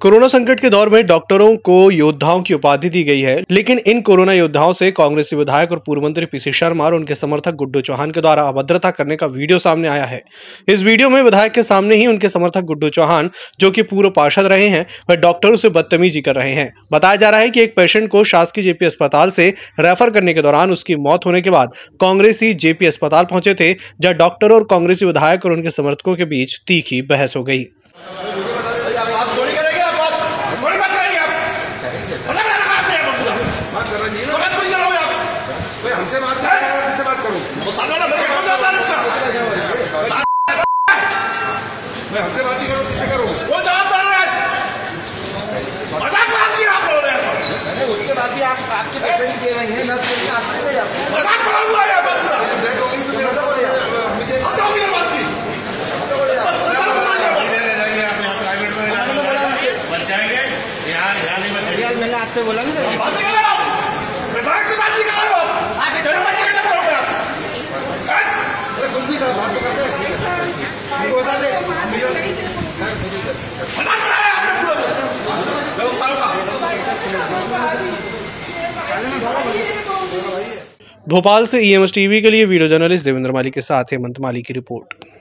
Corona संकट के दौर में डॉक्टरों को योद्धाओं की उपाधि दी गई है, लेकिन इन कोरोना योद्धाओं से कांग्रेसी विधायक और पूर्व मंत्री पीसी शर्मा और उनके समर्थक गुड्डू चौहान के द्वारा अभद्रता करने का वीडियो सामने आया है। इस वीडियो में विधायक के सामने ही उनके समर्थक गुड्डू चौहान, जो कि पूर्व पार्षद रहे हैं, वह डॉक्टरों से बदतमीजी कर रहे हैं। बताया जा रहा है कि एक पेशेंट को शासकीय जेपी अस्पताल से रेफर करने के दौरान उसकी मौत होने के बाद कांग्रेसी जेपी अस्पताल पहुंचे थे, जहाँ डॉक्टरों और कांग्रेसी विधायक और उनके समर्थकों के बीच तीखी बहस हो गई। हमसे बात किससे बात करूं? मैं हमसे बात नहीं करूँ, किससे करूँ? वो जवाबदार है। मजाक बात किया आप लोगों ने। अरे उसके बाद भी आप आपके पैसे दिए गए हैं, नस लेके आते ले जाते हैं। मजाक बना हुआ है आप पूरा। मैंने आपसे बोला भोपाल से EMS TV के लिए वीडियो जर्नलिस्ट देवेंद्र मालिक के साथ हेमंत माली की रिपोर्ट।